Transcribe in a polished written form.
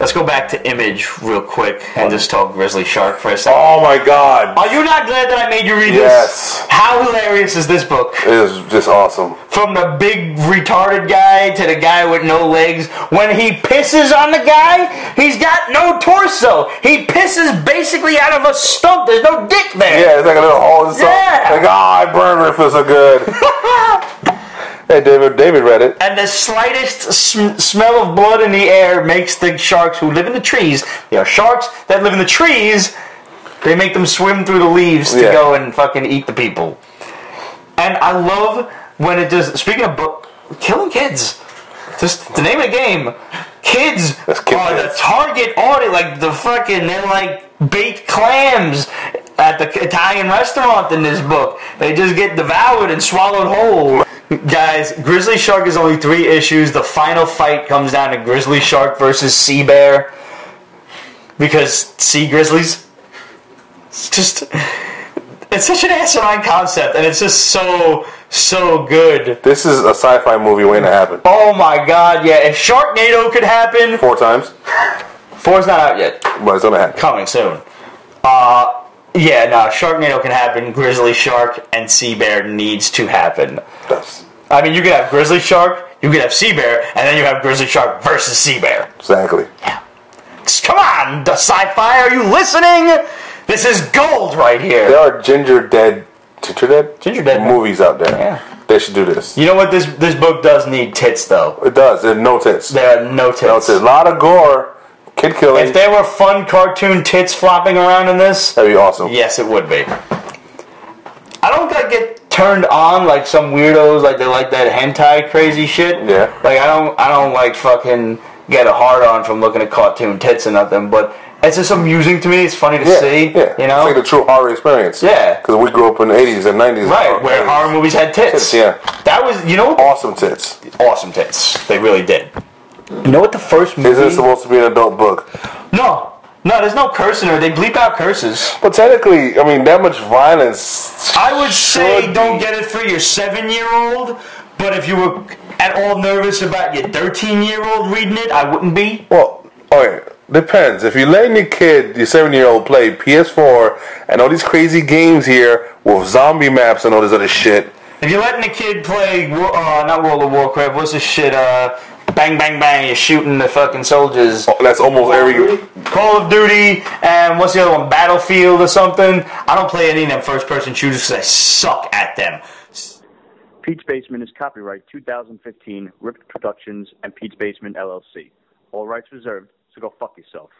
Let's go back to Image real quick and just talk Grizzly Shark for a second. Oh my god! Are you not glad that I made you read this? Yes! How hilarious is this book? It is just awesome. From the big retarded guy to the guy with no legs. When he pisses on the guy, he's got no torso. He pisses basically out of a stump. There's no dick there. Yeah, it's like a little hole in the stump. Yeah. Like, ah, oh, burger feels so good. Hey, David read it. And the slightest smell of blood in the air makes the sharks who live in the trees, there are sharks that live in the trees, they make them swim through the leaves to go and fucking eat the people. And I love when it does, speaking of killing kids, just the name of the game, kids are the target audience, like the fucking, they're like bait clams at the Italian restaurant in this book. They just get devoured and swallowed whole. Guys, Grizzly Shark is only 3 issues. The final fight comes down to Grizzly Shark versus Sea Bear. Because sea grizzlies. It's just... it's such an asinine concept. And it's just so, so good. This is a sci-fi movie waiting to happen. Oh my god, yeah. If Sharknado could happen... 4 times. 4's not out yet. But it's gonna happen. Coming soon. Yeah, no, Sharknado can happen, Grizzly Shark and Sea Bear needs to happen. Yes. I mean, you could have Grizzly Shark, you could have Sea Bear, and then you have Grizzly Shark versus Sea Bear. Exactly. Yeah. Come on, sci-fi, are you listening? This is gold right here. There are ginger dead movies out there. Yeah. They should do this. You know what? This book does need tits, though. It does. There are no tits. There are no tits. No tits. A lot of gore. Kid killing. If there were fun cartoon tits flopping around in this... that'd be awesome. Yes, it would be. I don't get turned on like some weirdos, like they like that hentai crazy shit. Yeah. Like, I don't like fucking get a hard on from looking at cartoon tits or nothing, but it's just amusing to me. It's funny to see. Yeah. You know? It's like the true horror experience. Yeah. Because we grew up in the 80s and 90s. Right, where horror movies had tits. Yeah. That was, you know... awesome tits. Awesome tits. They really did. You know what the first movie... isn't it supposed to be an adult book? No. No, there's no cursing or they bleep out curses. But technically, I mean, that much violence... I would say don't get it for your 7-year-old, but if you were at all nervous about your 13-year-old reading it, I wouldn't be. Well, alright, depends. If you're letting your kid, your 7-year-old, play PS4 and all these crazy games here with zombie maps and all this other shit... if you're letting a kid play... not World of Warcraft, what's this shit, bang, bang, bang, you're shooting the fucking soldiers. Oh, that's almost every... Call of Duty, and what's the other one? Battlefield or something? I don't play any of them first-person shooters because I suck at them. Pete's Basement is copyright 2015, Ripped Productions, and Pete's Basement, LLC. All rights reserved, so go fuck yourself.